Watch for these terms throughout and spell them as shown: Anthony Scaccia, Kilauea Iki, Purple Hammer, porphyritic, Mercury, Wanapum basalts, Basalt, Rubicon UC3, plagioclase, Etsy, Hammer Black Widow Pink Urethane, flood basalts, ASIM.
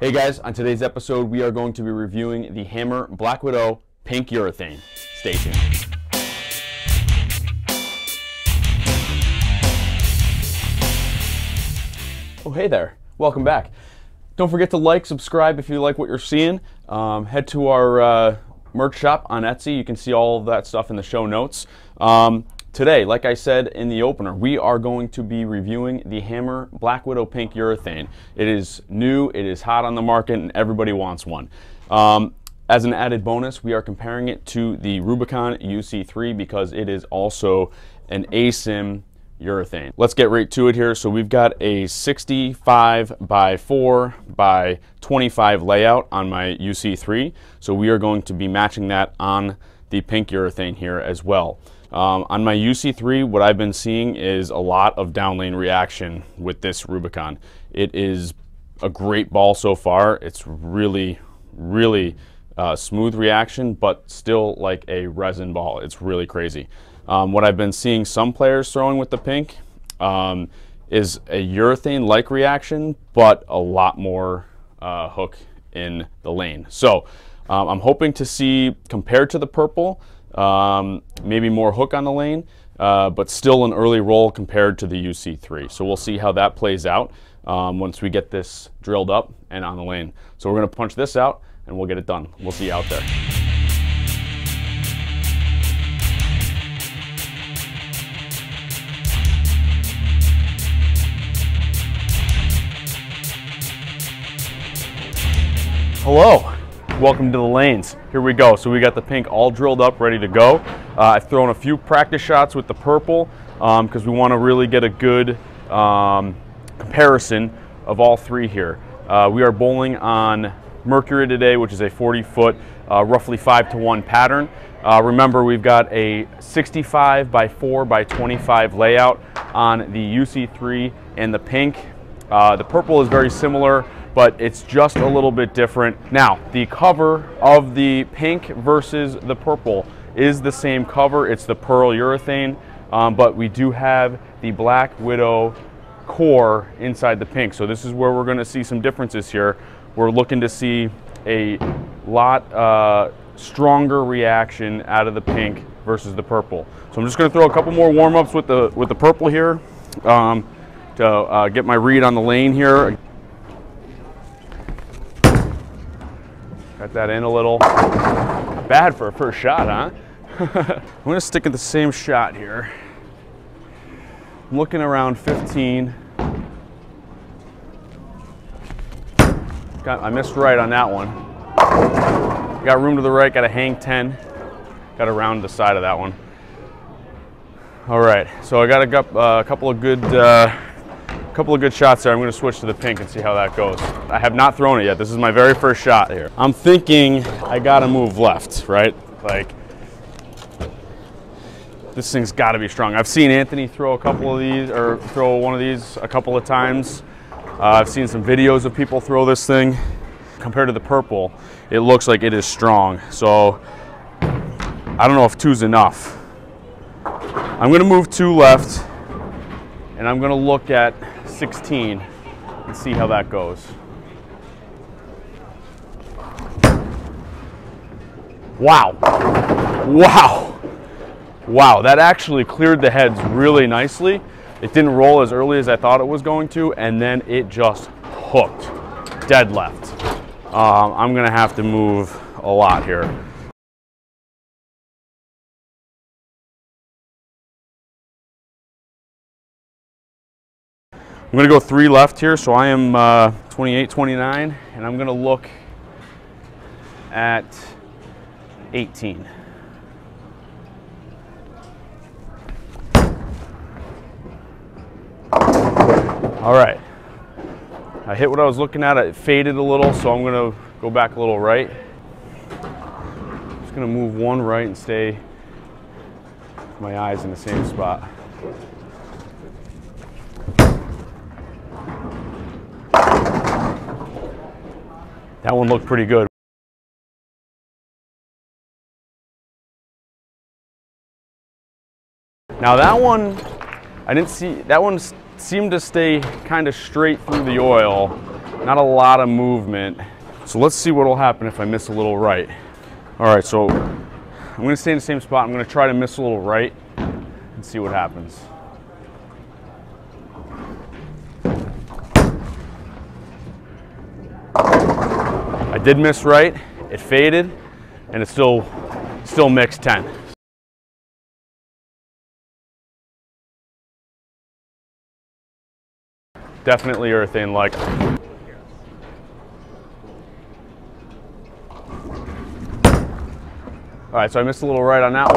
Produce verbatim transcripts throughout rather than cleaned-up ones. Hey guys, on today's episode, we are going to be reviewing the Hammer Black Widow Pink Urethane. Stay tuned. Oh, hey there. Welcome back. Don't forget to like, subscribe if you like what you're seeing. Um, head to our uh, merch shop on Etsy. You can see all of that stuff in the show notes. Um, Today, like I said in the opener, we are going to be reviewing the Hammer Black Widow Pink Urethane. It is new, it is hot on the market, and everybody wants one. Um, as an added bonus, we are comparing it to the Rubicon U C three because it is also an A S I M urethane. Let's get right to it here. So we've got a sixty-five by four by twenty-five layout on my U C three. So we are going to be matching that on the pink urethane here as well. Um, on my U C three, what I've been seeing is a lot of downlane reaction with this Rubicon. It is a great ball so far. It's really, really uh, smooth reaction, but still like a resin ball. It's really crazy. Um, what I've been seeing some players throwing with the pink um, is a urethane-like reaction, but a lot more uh, hook in the lane. So um, I'm hoping to see, compared to the purple, Um, maybe more hook on the lane, uh, but still an early roll compared to the U C three. So we'll see how that plays out um, once we get this drilled up and on the lane. So we're going to punch this out and we'll get it done. We'll see you out there. Hello. Welcome to the lanes. Here we go. So we got the pink all drilled up, ready to go. Uh, I've thrown a few practice shots with the purple because um, we want to really get a good um, comparison of all three here. Uh, we are bowling on Mercury today, which is a forty foot, uh, roughly five to one pattern. Uh, remember, we've got a sixty-five by four by twenty-five layout on the U C three and the pink. Uh, the purple is very similar, but it's just a little bit different. Now, the cover of the pink versus the purple is the same cover. It's the pearl urethane, um, but we do have the Black Widow core inside the pink. So this is where we're gonna see some differences here. We're looking to see a lot uh, stronger reaction out of the pink versus the purple. So I'm just gonna throw a couple more warm-ups with the, with the purple here um, to uh, get my read on the lane here. Got that in a little. Bad for a first shot, huh? I'm gonna stick at the same shot here. I'm looking around fifteen. Got, I missed right on that one. Got room to the right, got a hang ten. Got to round the side of that one. All right, so I got a uh, couple of good uh, couple of good shots there. I'm gonna switch to the pink and see how that goes. I have not thrown it yet. This is my very first shot here. I'm thinking I gotta move left, right? Like, this thing's gotta be strong. I've seen Anthony throw a couple of these, or throw one of these a couple of times. Uh, I've seen some videos of people throw this thing. Compared to the purple, it looks like it is strong. So, I don't know if two's enough. I'm gonna move two left, and I'm gonna look at sixteen and see how that goes. Wow, wow, wow, that actually cleared the heads really nicely. It didn't roll as early as I thought it was going to, and then it just hooked, dead left. Um, I'm gonna have to move a lot here. I'm gonna go three left here, so I am uh, twenty-eight, twenty-nine, and I'm gonna look at eighteen. All right, I hit what I was looking at, it faded a little, so I'm gonna go back a little right. I'm just gonna move one right and stay with my eyes in the same spot. That one looked pretty good. Now that one, I didn't see, that one seemed to stay kind of straight through the oil, Not a lot of movement. So let's see what will happen if I miss a little right. All right, so I'm gonna stay in the same spot. I'm gonna try to miss a little right and see what happens. I did miss right, it faded, and it still, still mixed ten. Definitely urethane-like. All right, so I missed a little right on that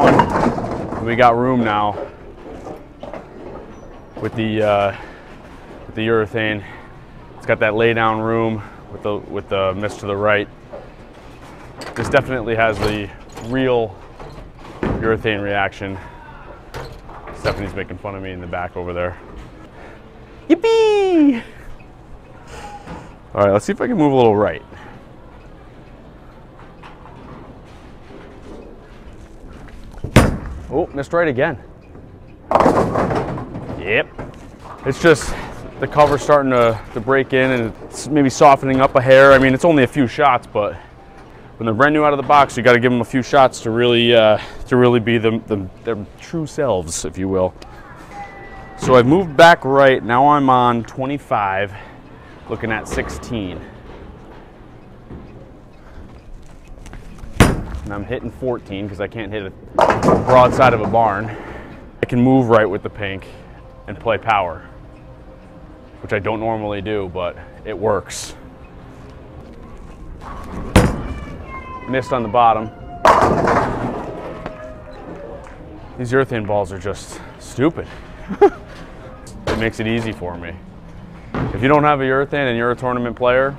one. We got room now with the uh, with the urethane. It's got that lay down room with the with the miss to the right. This definitely has the real urethane reaction. Stephanie's making fun of me in the back over there. Yippee! All right, let's see if I can move a little right. Oh, missed right again. Yep. It's just the cover starting to, to break in and it's maybe softening up a hair. I mean, it's only a few shots, but when they're brand new out of the box, you got to give them a few shots to really, uh, to really be the, the, their true selves, if you will. So I've moved back right. Now I'm on twenty-five, looking at sixteen. And I'm hitting fourteen because I can't hit a broad side of a barn. I can move right with the pink and play power, which I don't normally do, but it works. Missed on the bottom. These urethane balls are just stupid. It makes it easy for me. If you don't have a urethane and you're a tournament player,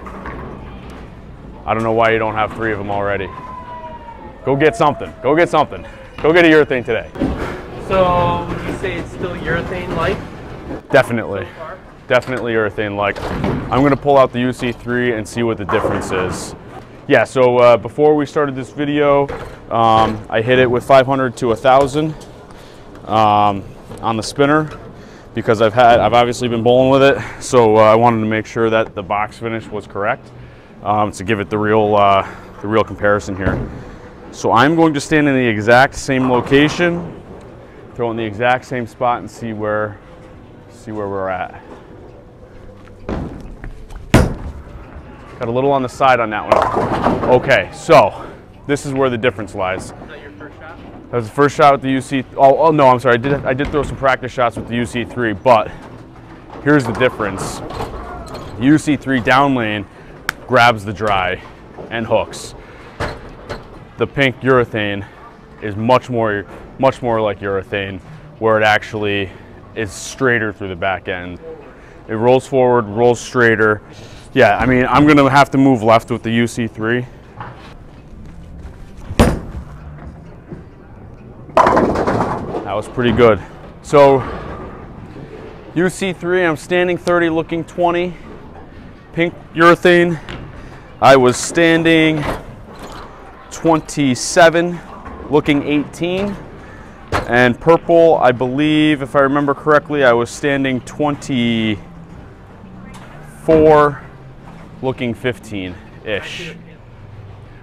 I don't know why you don't have three of them already. Go get something, go get something. Go get a urethane today. So, would you say it's still urethane-like? Definitely, so definitely urethane-like. I'm gonna pull out the U C three and see what the difference is. Yeah, so uh, before we started this video, um, I hit it with five hundred to one thousand um, on the spinner because I've had, I've obviously been bowling with it, so uh, I wanted to make sure that the box finish was correct um, to give it the real, uh, the real comparison here. So I'm going to stand in the exact same location, throw in the exact same spot and see where, see where we're at. Got a little on the side on that one. Okay, so this is where the difference lies. Was that your first shot? That was the first shot with the U C, oh, oh no, I'm sorry, I did, I did throw some practice shots with the U C three, but here's the difference. The U C three down lane grabs the dry and hooks. The pink urethane is much more, much more like urethane, where it actually is straighter through the back end. It rolls forward, rolls straighter. Yeah, I mean, I'm gonna have to move left with the U C three. That was pretty good. So, U C three, I'm standing thirty, looking twenty. Pink urethane, I was standing twenty-seven, looking eighteen, and purple, I believe, if I remember correctly, I was standing twenty-four, looking fifteen-ish. All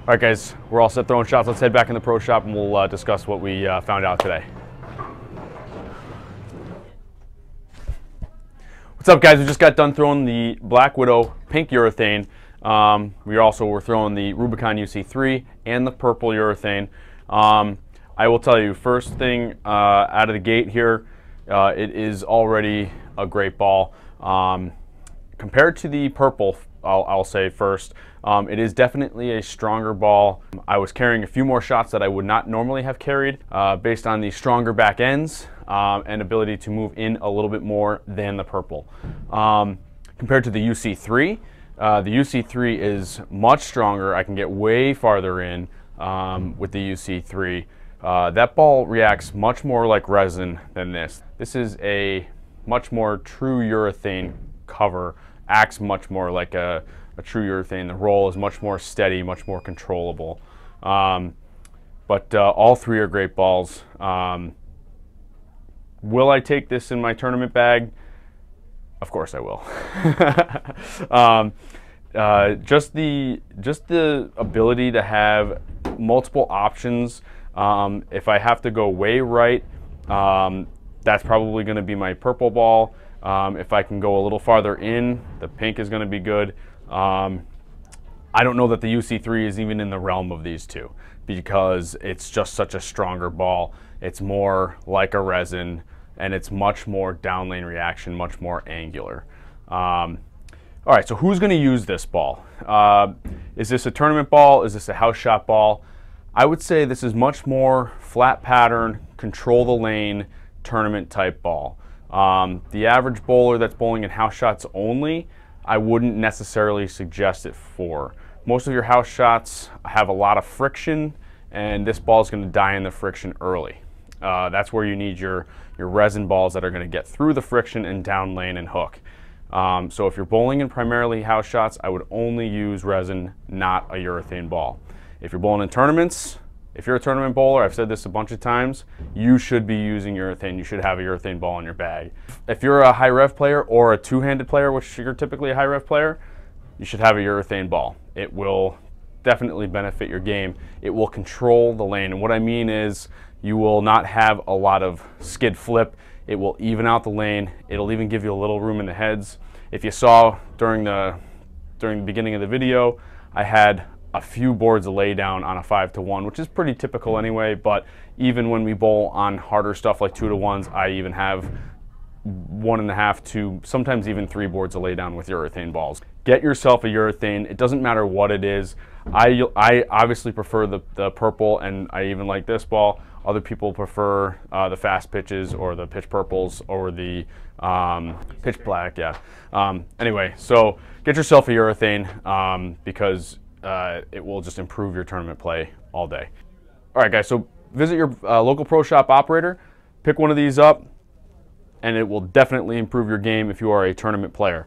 right, guys, we're all set throwing shots. Let's head back in the pro shop and we'll uh, discuss what we uh, found out today. What's up, guys? We just got done throwing the Black Widow Pink Urethane. Um, we also were throwing the Rubicon U C three and the purple urethane. Um, I will tell you, first thing uh, out of the gate here, uh, it is already a great ball. Um, compared to the purple, I'll, I'll say first, um, it is definitely a stronger ball. I was carrying a few more shots that I would not normally have carried uh, based on the stronger back ends um, and ability to move in a little bit more than the purple. Um, compared to the U C three, Uh, the U C three is much stronger. I can get way farther in um, with the U C three. Uh, that ball reacts much more like resin than this. This is a much more true urethane cover, acts much more like a, a true urethane. The roll is much more steady, much more controllable. Um, but uh, all three are great balls. Um, will I take this in my tournament bag? Of course I will. um, uh, just the just the ability to have multiple options. Um, if I have to go way right, um, that's probably going to be my purple ball. Um, if I can go a little farther in, the pink is going to be good. Um, I don't know that the U C three is even in the realm of these two because it's just such a stronger ball. It's more like a resin and it's much more down lane reaction, much more angular. Um, all right, so who's going to use this ball? Uh, is this a tournament ball? Is this a house shot ball? I would say this is much more flat pattern, control the lane, tournament type ball. Um, the average bowler that's bowling in house shots only, I wouldn't necessarily suggest it for. Most of your house shots have a lot of friction and this ball is going to die in the friction early. Uh, that's where you need your, your resin balls that are going to get through the friction and down lane and hook. Um, so if you're bowling in primarily house shots, I would only use resin, not a urethane ball. If you're bowling in tournaments, if you're a tournament bowler, I've said this a bunch of times, you should be using urethane. You should have a urethane ball in your bag. If you're a high rev player or a two-handed player, which you're typically a high rev player, you should have a urethane ball. It will definitely benefit your game. It will control the lane. And what I mean is you will not have a lot of skid flip. It will even out the lane. It'll even give you a little room in the heads. If you saw during the, during the beginning of the video, I had a few boards of lay down on a five to one, which is pretty typical anyway, but even when we bowl on harder stuff like two to ones, I even have one and a half, two, sometimes even three boards of lay down with urethane balls. Get yourself a urethane. It doesn't matter what it is. I, I obviously prefer the, the purple, and I even like this ball. Other people prefer uh, the fast pitches or the pitch purples or the um, pitch black, yeah. Um, anyway, so get yourself a urethane um, because Uh, it will just improve your tournament play all day. All right, guys, so visit your uh, local pro shop operator, pick one of these up, and it will definitely improve your game if you are a tournament player.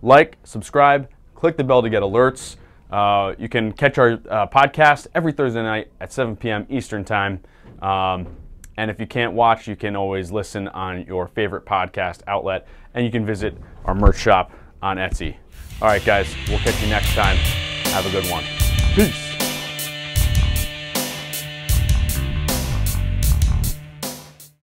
Like, subscribe, click the bell to get alerts. Uh, you can catch our uh, podcast every Thursday night at seven P M Eastern time. Um, and if you can't watch, you can always listen on your favorite podcast outlet, and you can visit our merch shop on Etsy. All right, guys, we'll catch you next time. Have a good one. Peace.